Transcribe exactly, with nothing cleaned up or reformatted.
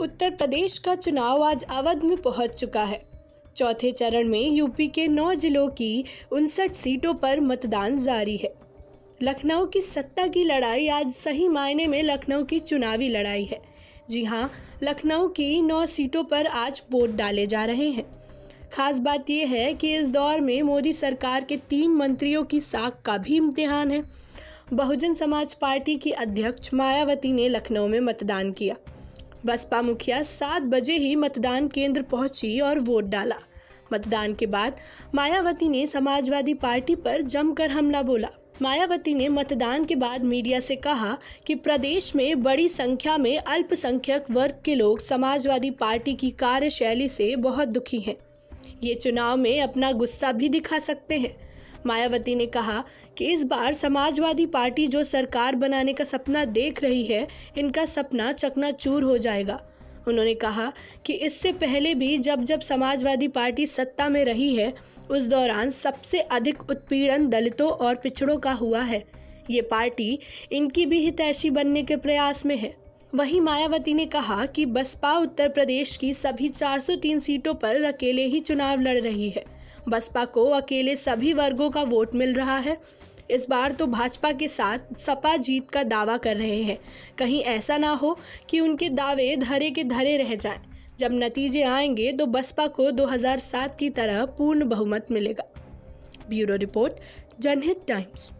उत्तर प्रदेश का चुनाव आज अवध में पहुंच चुका है। चौथे चरण में यूपी के नौ जिलों की उनसठ सीटों पर मतदान जारी है। लखनऊ की सत्ता की लड़ाई आज सही मायने में लखनऊ की चुनावी लड़ाई है। जी हाँ, लखनऊ की नौ सीटों पर आज वोट डाले जा रहे हैं। खास बात यह है कि इस दौर में मोदी सरकार के तीन मंत्रियों की साख का भी इम्तिहान है। बहुजन समाज पार्टी की अध्यक्ष मायावती ने लखनऊ में मतदान किया। बसपा मुखिया सात बजे ही मतदान केंद्र पहुंची और वोट डाला। मतदान के बाद मायावती ने समाजवादी पार्टी पर जमकर हमला बोला। मायावती ने मतदान के बाद मीडिया से कहा कि प्रदेश में बड़ी संख्या में अल्पसंख्यक वर्ग के लोग समाजवादी पार्टी की कार्यशैली से बहुत दुखी हैं। ये चुनाव में अपना गुस्सा भी दिखा सकते हैं। मायावती ने कहा कि इस बार समाजवादी पार्टी जो सरकार बनाने का सपना देख रही है, इनका सपना चकनाचूर हो जाएगा। उन्होंने कहा कि इससे पहले भी जब जब समाजवादी पार्टी सत्ता में रही है, उस दौरान सबसे अधिक उत्पीड़न दलितों और पिछड़ों का हुआ है। ये पार्टी इनकी भी हितैषी बनने के प्रयास में है। वहीं मायावती ने कहा कि बसपा उत्तर प्रदेश की सभी चार सौ तीन सीटों पर अकेले ही चुनाव लड़ रही है। बसपा को अकेले सभी वर्गों का वोट मिल रहा है। इस बार तो भाजपा के साथ सपा जीत का दावा कर रहे हैं। कहीं ऐसा ना हो कि उनके दावे धरे के धरे रह जाएं। जब नतीजे आएंगे तो बसपा को दो हज़ार सात की तरह पूर्ण बहुमत मिलेगा। Bureau report, Janhit times.